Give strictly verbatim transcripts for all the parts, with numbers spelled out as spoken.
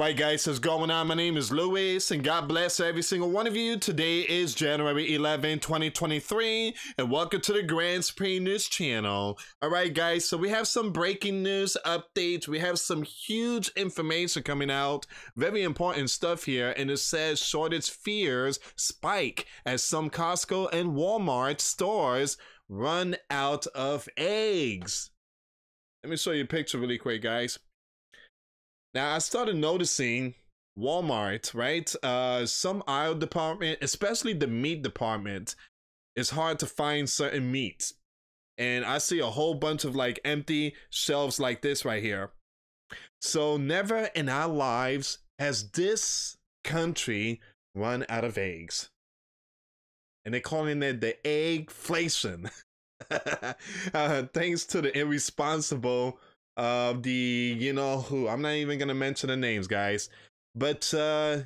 Right guys, what's going on? My name is Luis and God bless every single one of you. Today is January eleventh, twenty twenty-three and welcome to the Grand Supreme News Channel. Alright guys, so we have some breaking news updates. We have some huge information coming out. Very important stuff here, and it says shortage fears spike as some Costco and Walmart stores run out of eggs. Let me show you a picture really quick guys. Now, I started noticing Walmart, right? Uh, some aisle department, especially the meat department, it's hard to find certain meats. And I see a whole bunch of like empty shelves like this right here. So never in our lives has this country run out of eggs. And they're calling it the eggflation. uh, thanks to the irresponsible of uh, the, you know who, I'm not even gonna mention the names guys, but uh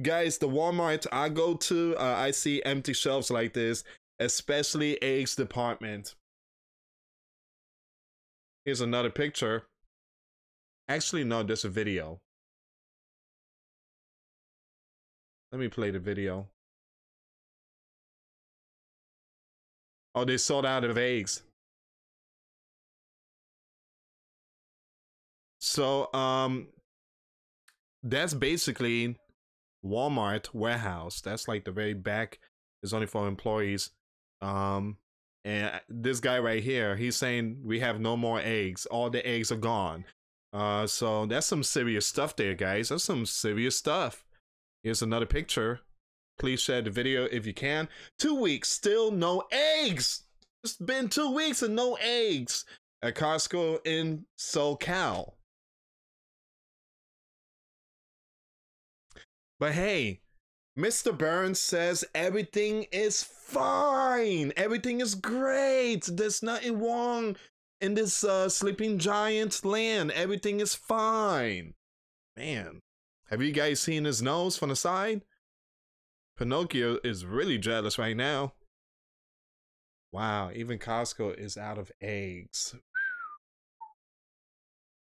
guys, the Walmart I go to, uh, I see empty shelves like this, especially eggs department. Here's another picture. Actually no, there's a video. Let me play the video. Oh, they sold out of eggs. So um, that's basically Walmart warehouse. That's like the very back. It's only for employees. Um, and this guy right here, he's saying we have no more eggs. All the eggs are gone. Uh, so that's some serious stuff there, guys. That's some serious stuff. Here's another picture. Please share the video if you can. Two weeks, still no eggs. It's been two weeks and no eggs at Costco in SoCal. But hey, Mister Burns says everything is fine. Everything is great. There's nothing wrong in this uh, sleeping giant land. Everything is fine. Man, have you guys seen his nose from the side? Pinocchio is really jealous right now. Wow, even Costco is out of eggs.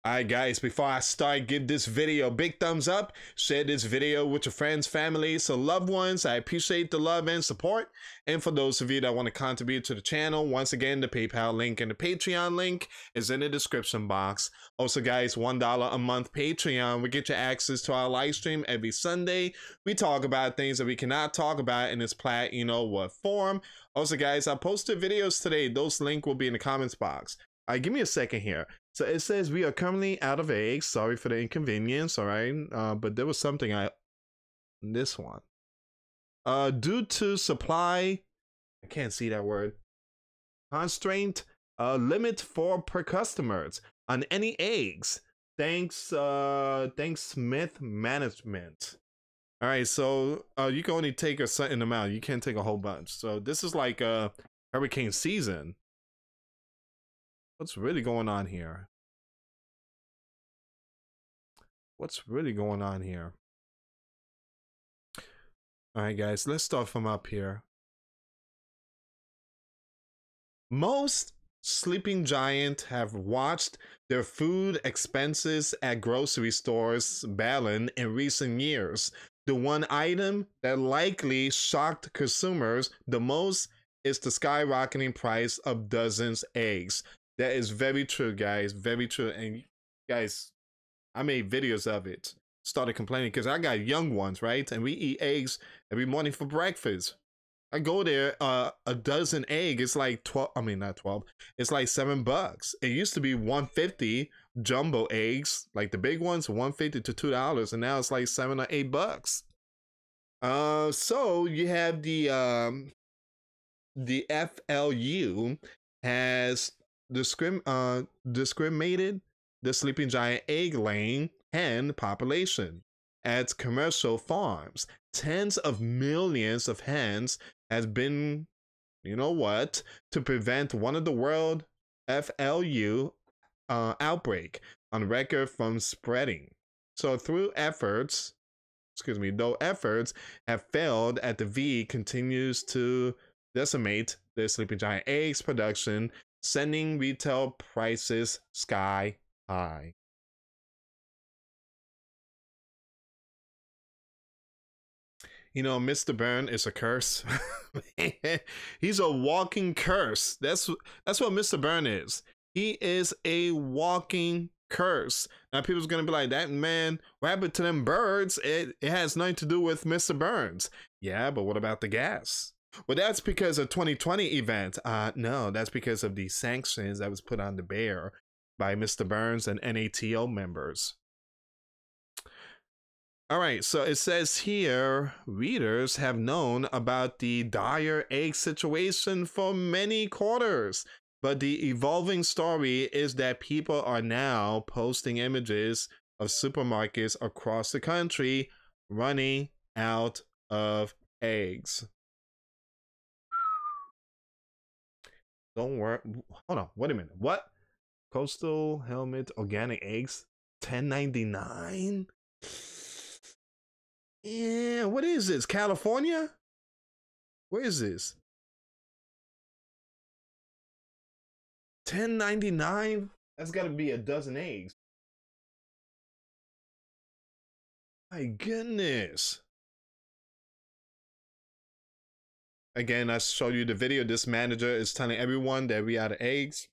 Alright guys, before I start, give this video a big thumbs up, share this video with your friends, family, so loved ones. I appreciate the love and support. And for those of you that want to contribute to the channel, once again, the PayPal link and the Patreon link is in the description box. Also guys, one dollar a month Patreon, we get you access to our live stream every Sunday. We talk about things that we cannot talk about in this plat, you know what form. Also guys, I posted videos today, those links will be in the comments box. Alright, give me a second here. So it says we are currently out of eggs. Sorry for the inconvenience. All right. Uh, but there was something I, this one, uh, due to supply, I can't see that word, constraint, uh, limit for per customers on any eggs. Thanks. Uh, thanks Smith Management. All right. So uh, you can only take a certain amount. You can't take a whole bunch. So this is like a hurricane season. What's really going on here? What's really going on here? All right, guys, let's start from up here. Most sleeping giants have watched their food expenses at grocery stores balloon in recent years. The one item that likely shocked consumers the most is the skyrocketing price of dozens of eggs. That is very true, guys. Very true. And guys, I made videos of it. Started complaining because I got young ones, right? And we eat eggs every morning for breakfast. I go there, uh, a dozen egg. It's like twelve. I mean, not twelve. It's like seven bucks. It used to be one fifty jumbo eggs, like the big ones, one fifty to two dollars, and now it's like seven or eight bucks. Uh, so you have the um, the F L U has Discrim uh, discriminated the sleeping giant egg laying hen population at commercial farms. Tens of millions of hens has been, you know what, to prevent one of the world F L U uh, outbreak on record from spreading. So through efforts, excuse me, though efforts have failed at the V continues to decimate the sleeping giant eggs production, sending retail prices sky high. You know, Mister Byrne is a curse. He's a walking curse. That's that's what Mister Byrne is. He is a walking curse. Now people's gonna be like, that man, what happened to them birds? It it has nothing to do with Mister Burns. Yeah, but what about the gas? Well, that's because of twenty twenty event. Uh no, that's because of the sanctions that was put on the bear by Mister Burns and NATO members. All right, so it says here, readers have known about the dire egg situation for many quarters, but the evolving story is that people are now posting images of supermarkets across the country running out of eggs. Don't worry. Hold on. Wait a minute. What? Coastal Helmet Organic Eggs? ten ninety-nine? Yeah, what is this? California? Where is this? ten ninety-nine? That's gotta be a dozen eggs. My goodness. Again, I showed you the video. This manager is telling everyone that we out of eggs.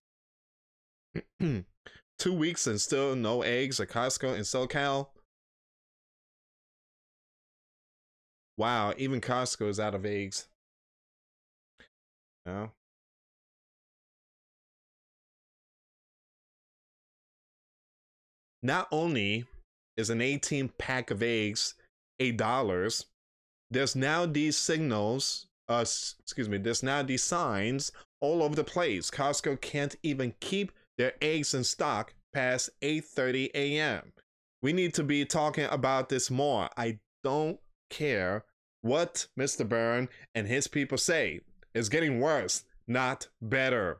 Two weeks and still no eggs at Costco and SoCal. Wow, even Costco is out of eggs. No. Not only is an eighteen pack of eggs eight dollars, there's now these signals, uh, excuse me, there's now these signs all over the place. Costco can't even keep their eggs in stock past eight thirty a m We need to be talking about this more. I don't care what Mister Byrne and his people say. It's getting worse, not better.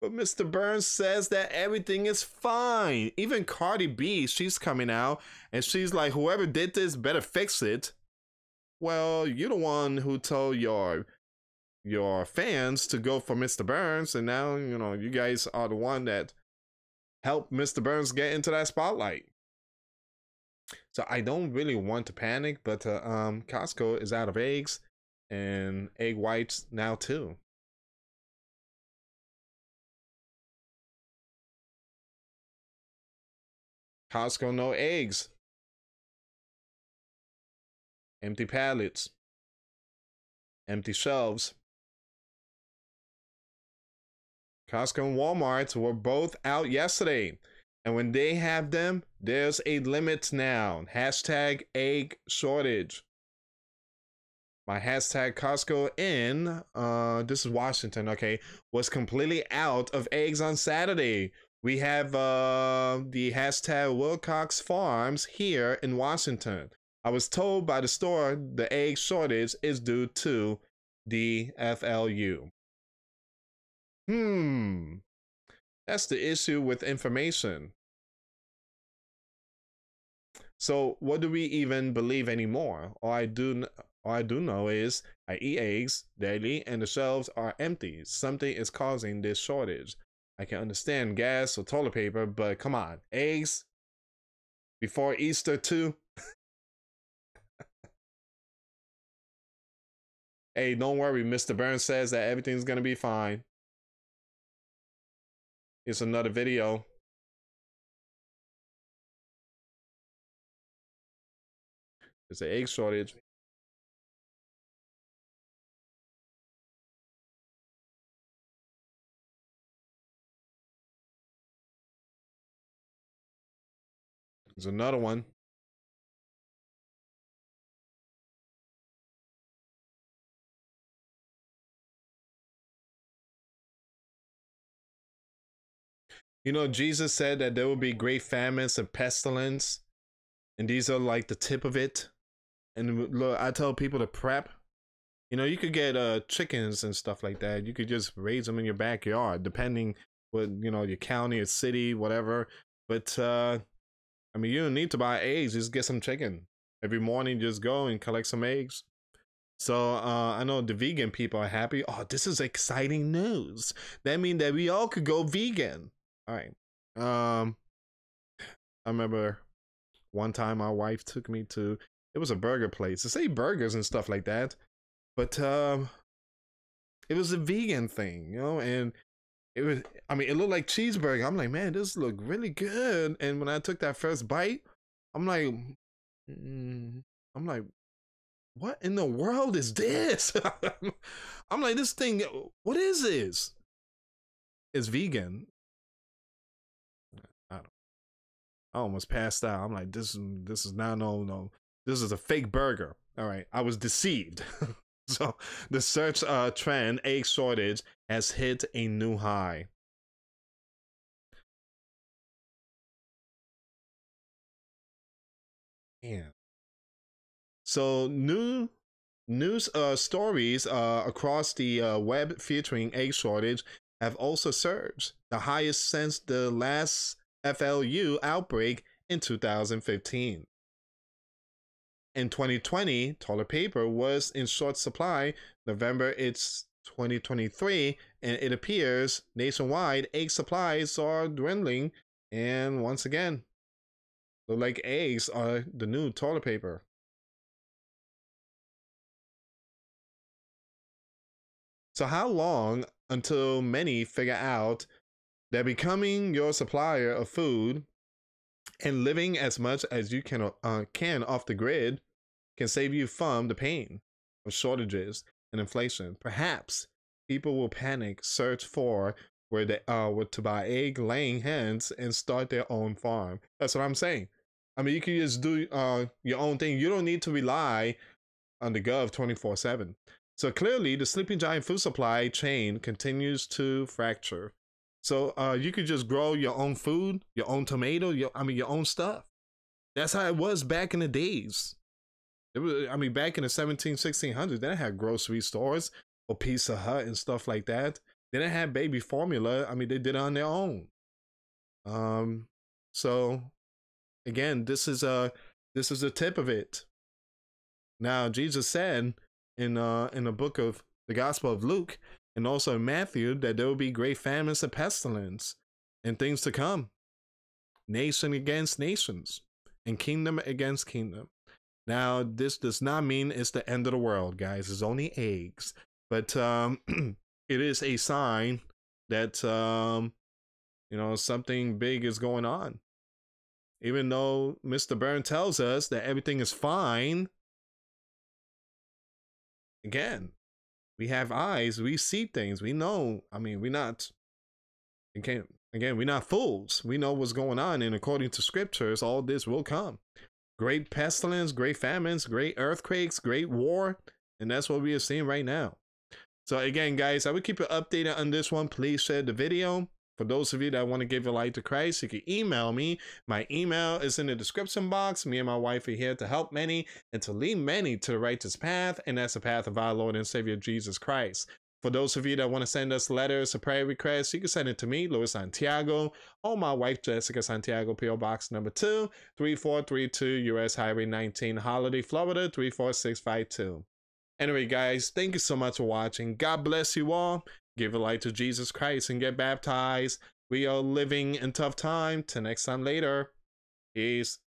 But Mister Byrne says that everything is fine. Even Cardi B, she's coming out and she's like, whoever did this better fix it. Well, you're the one who told your your fans to go for Mister Burns, and now, you know, you guys are the one that helped Mister Burns get into that spotlight. So I don't really want to panic, but uh, um, Costco is out of eggs and egg whites now too. Costco, no eggs. Empty pallets. Empty shelves. Costco and Walmart were both out yesterday. And when they have them, there's a limit now. Hashtag egg shortage. My hashtag Costco in, uh, this is Washington, okay, was completely out of eggs on Saturday. We have uh, the hashtag Wilcox Farms here in Washington. I was told by the store the egg shortage is due to the F L U. Hmm. That's the issue with information. So what do we even believe anymore? All I do, all I do know is I eat eggs daily and the shelves are empty. Something is causing this shortage. I can understand gas or toilet paper, but come on, eggs before Easter too. Hey, don't worry. Mister Burns says that everything's going to be fine. Here's another video. There's an egg shortage. There's another one. You know, Jesus said that there will be great famines and pestilence, and these are like the tip of it. And look, I tell people to prep. You know, you could get uh, chickens and stuff like that. You could just raise them in your backyard, depending what, you know, your county or city, whatever. But, uh, I mean, you don't need to buy eggs. Just get some chicken. Every morning, just go and collect some eggs. So uh, I know the vegan people are happy. Oh, this is exciting news. That means that we all could go vegan. All right. Um, I remember one time my wife took me to, It was a burger place. They say burgers and stuff like that, but um, it was a vegan thing, you know, and it was, I mean, it looked like cheeseburger. I'm like, man, this looked really good. And when I took that first bite, I'm like, mm, I'm like, what in the world is this? I'm like, this thing, what is this? It's vegan. I don't I almost passed out. I'm like, this, this is not, no, no, this is a fake burger. All right. I was deceived. So the search uh, trend, egg shortage, has hit a new high. Man. So new news uh, stories uh, across the uh, web featuring egg shortage have also surged, the highest since the last F L U outbreak in two thousand fifteen. In twenty twenty, toilet paper was in short supply. November, it's twenty twenty-three, and it appears nationwide egg supplies are dwindling. And once again, look like eggs are the new toilet paper. So how long until many figure out that becoming your supplier of food and living as much as you can, uh, can off the grid can save you from the pain of shortages and inflation? Perhaps people will panic, search for where they are, uh, to buy egg laying hens and start their own farm. That's what I'm saying. I mean, you can just do uh, your own thing. You don't need to rely on the gov twenty-four seven. So clearly the sleeping giant food supply chain continues to fracture. So uh, you could just grow your own food, your own tomato, your, I mean, your own stuff. That's how it was back in the days. It was, I mean, back in the seventeen hundreds, sixteen hundreds, they had grocery stores or Pizza Hut and stuff like that. They didn't have baby formula. I mean, they did it on their own. Um, so again, this is a, this is the tip of it. Now, Jesus said in, uh, in the book of the Gospel of Luke, and also in Matthew, that there will be great famines and pestilence and things to come. Nation against nations and kingdom against kingdom. Now, this does not mean it's the end of the world, guys. It's only eggs. But um, it is a sign that, um, you know, something big is going on. Even though Mister Byrne tells us that everything is fine, again, we have eyes, we see things, we know. I mean, we're not, again, again, we're not fools. We know what's going on, and according to scriptures, all this will come. Great pestilence, great famines, great earthquakes, great war, and that's what we are seeing right now. So again, guys, I will keep you updated on this one. Please share the video. For those of you that want to give your life to Christ, you can email me. My email is in the description box. Me and my wife are here to help many and to lead many to the righteous path, and that's the path of our Lord and Savior Jesus Christ. For those of you that want to send us letters or prayer requests, you can send it to me, Luis Santiago, or my wife, Jessica Santiago, P O Box number two, three four three two, U S Highway nineteen, Holiday, Florida, three four six five two. Anyway, guys, thank you so much for watching. God bless you all. Give a light to Jesus Christ and get baptized. We are living in tough time. Till next time later. Peace.